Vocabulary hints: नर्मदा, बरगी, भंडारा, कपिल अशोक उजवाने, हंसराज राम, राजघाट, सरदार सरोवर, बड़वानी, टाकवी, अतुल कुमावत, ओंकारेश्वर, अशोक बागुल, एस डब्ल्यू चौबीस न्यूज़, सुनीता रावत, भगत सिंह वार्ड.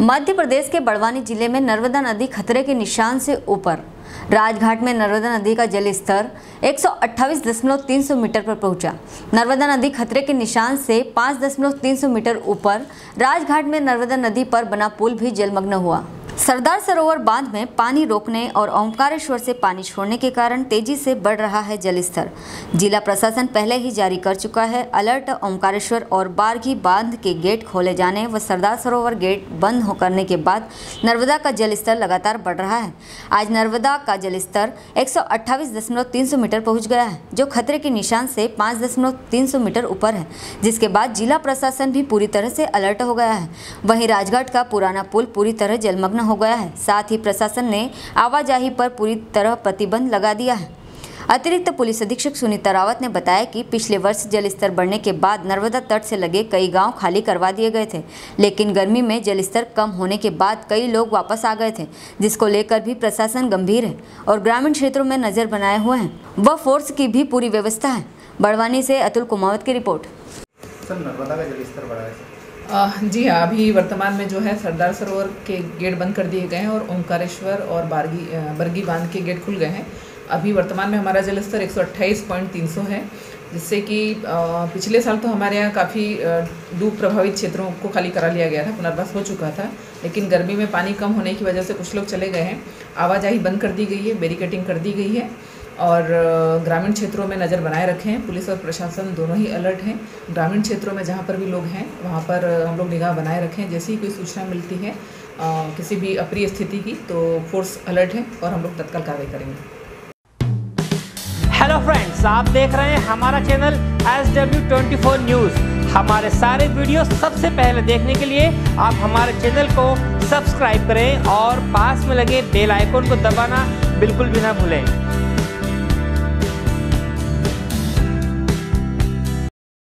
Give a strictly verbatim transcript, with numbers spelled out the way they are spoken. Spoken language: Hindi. मध्य प्रदेश के बड़वानी जिले में नर्मदा नदी खतरे के निशान से ऊपर। राजघाट में नर्मदा नदी का जलस्तर एक सौ अट्ठाईस दशमलव तीन शून्य मीटर पर पहुंचा। नर्मदा नदी खतरे के निशान से पाँच दशमलव तीन शून्य मीटर ऊपर राजघाट में नर्मदा नदी पर बना पुल भी जलमग्न हुआ। सरदार सरोवर बांध में पानी रोकने और ओंकारेश्वर से पानी छोड़ने के कारण तेजी से बढ़ रहा है जलस्तर। जिला प्रशासन पहले ही जारी कर चुका है अलर्ट। ओंकारेश्वर और बरगी बांध के गेट खोले जाने व सरदार सरोवर गेट बंद हो करने के बाद नर्मदा का जलस्तर लगातार बढ़ रहा है। आज नर्मदा का जलस्तर एक सौ अट्ठाईस दशमलव तीन सौ मीटर पहुँच गया है, जो खतरे के निशान से पाँच दशमलव तीन सौ मीटर ऊपर है, जिसके बाद जिला प्रशासन भी पूरी तरह से अलर्ट हो गया है। वहीं राजघाट का पुराना पुल पूरी तरह जलमग्न हो गया है। साथ ही प्रशासन ने आवाजाही पर पूरी तरह प्रतिबंध लगा दिया है। अतिरिक्त पुलिस अधीक्षक सुनीता रावत ने बताया कि पिछले वर्ष जलस्तर बढ़ने के बाद नर्मदा तट से लगे कई गांव खाली करवा दिए गए थे, लेकिन गर्मी में जलस्तर कम होने के बाद कई लोग वापस आ गए थे, जिसको लेकर भी प्रशासन गंभीर है और ग्रामीण क्षेत्रों में नजर बनाए हुए हैं। वह फोर्स की भी पूरी व्यवस्था है। बड़वानी से अतुल कुमावत की रिपोर्ट। जी हाँ, अभी वर्तमान में जो है सरदार सरोवर के गेट बंद कर दिए गए हैं और ओंकारेश्वर और बरगी बरगी बांध के गेट खुल गए हैं। अभी वर्तमान में हमारा जलस्तर एक सौ अट्ठाईस पॉइंट तीन सौ है, जिससे कि पिछले साल तो हमारे यहाँ काफ़ी डूब प्रभावित क्षेत्रों को खाली करा लिया गया था, पुनर्वास हो चुका था, लेकिन गर्मी में पानी कम होने की वजह से कुछ लोग चले गए हैं। आवाजाही बंद कर दी गई है, बैरिकेटिंग कर दी गई है और ग्रामीण क्षेत्रों में नज़र बनाए रखे हैं। पुलिस और प्रशासन दोनों ही अलर्ट हैं। ग्रामीण क्षेत्रों में जहाँ पर भी लोग हैं वहाँ पर हम लोग निगाह बनाए रखें। जैसे ही कोई सूचना मिलती है आ, किसी भी अप्रिय स्थिति की, तो फोर्स अलर्ट है और हम लोग तत्काल कार्रवाई करेंगे। हेलो फ्रेंड्स, आप देख रहे हैं हमारा चैनल एस डब्ल्यू चौबीस न्यूज़। हमारे सारे वीडियो सबसे पहले देखने के लिए आप हमारे चैनल को सब्सक्राइब करें और पास में लगे बेल आइकन को दबाना बिल्कुल भी ना भूलें।